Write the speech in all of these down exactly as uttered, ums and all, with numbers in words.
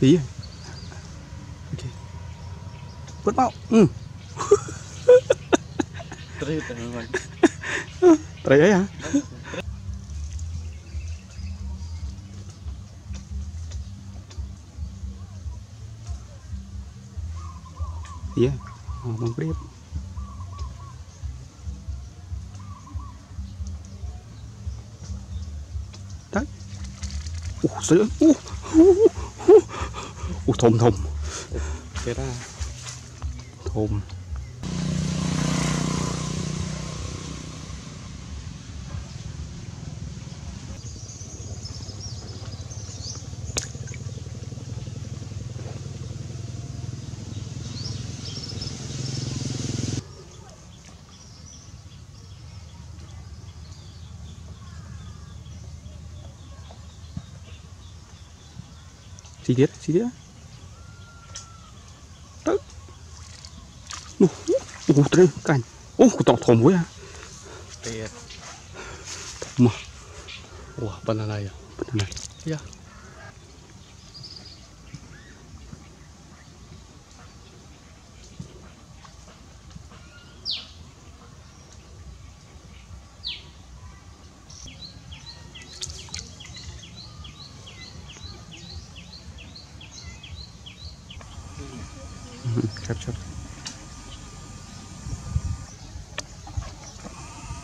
Tí rồi. Ok. Vớt bao. Ừ. Trời ấy hả? Tí rồi. Ờ, mong biết. Đấy. Ủa, trời ơi. Ủa. Ủa, thùm thùm cái đó thùm xí tiết xí tiết ủa ủa trời cành ủa tọt thòm quá à tiệt thòm à ủa bên này à bên này kia capture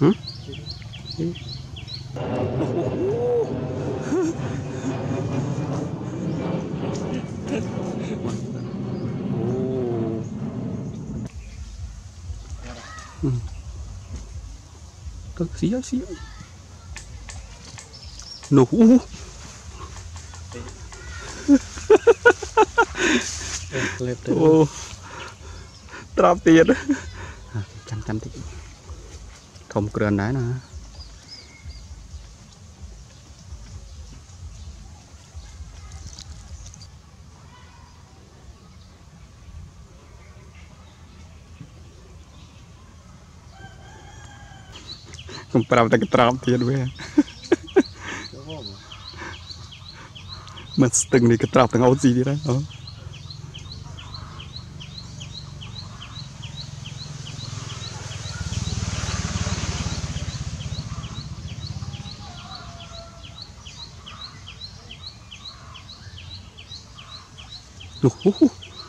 hử ừ. Cực xí xí nổ hú ô trap tiền chăm chăm thích không cần đấy nè không phải là cái trạm tiền về mình từng đi cái trạm từng áo gì đi đấy đó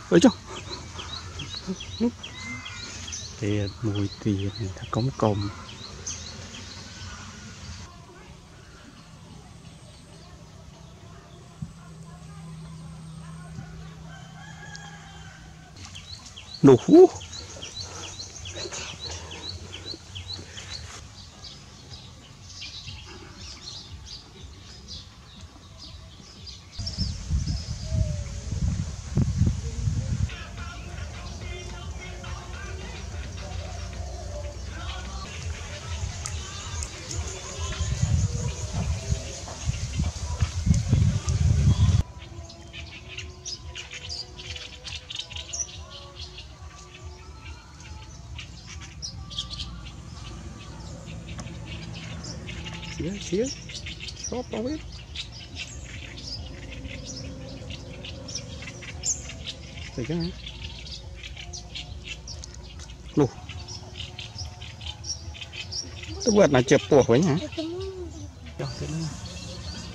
đấy chứ tiền mùi tiền thật cống cồng nổ hú xía xía xóp đâu biết thấy chưa hả lù tôi vượt là chẹp bùa với nhá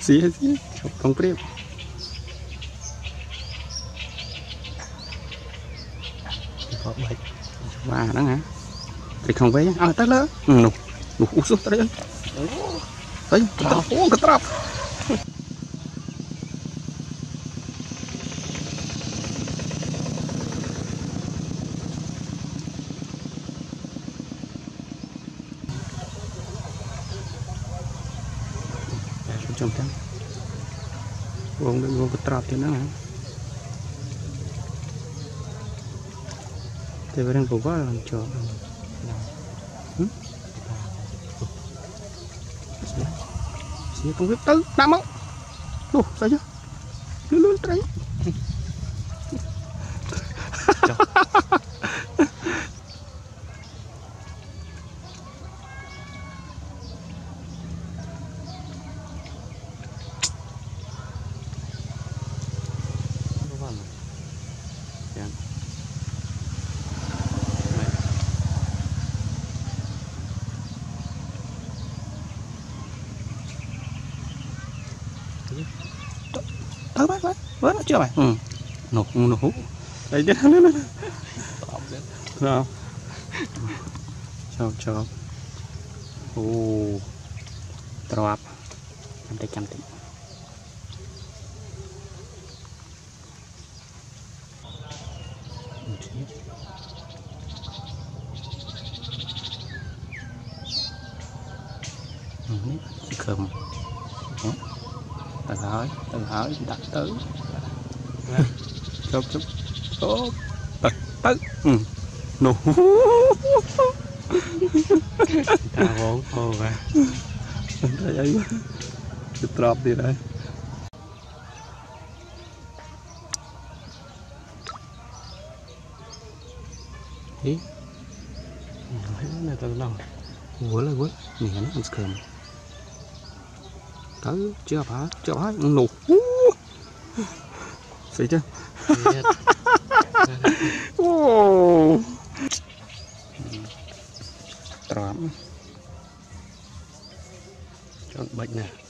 xía xía xóp không biết có bệnh và đó hả thì không với à tắt lỡ lù lù u xuống tới đây Ay, ketrap, oh ketrap. trong trắng vùng bên vùng trọt thì nó thì bên vùng quá là chỗ sih tunggu tahu tak mau tuh saja dulu terakhir tới bác bác bớt chưa mày ừ nổ nổ đấy chết hết luôn sao sao chọc ô trọp trăm tỷ trăm tỷ không từng hỏi từng hỏi đặt tứ chốt chốt chốt đặt tứ nổ ta vốn khô mà thấy drop đi đây ý thấy này từ đâu quấy là quấy nhìn nó ăn cơm tới chưa phải chưa phải nụ xịt chưa wow trộm chọn bệnh nè.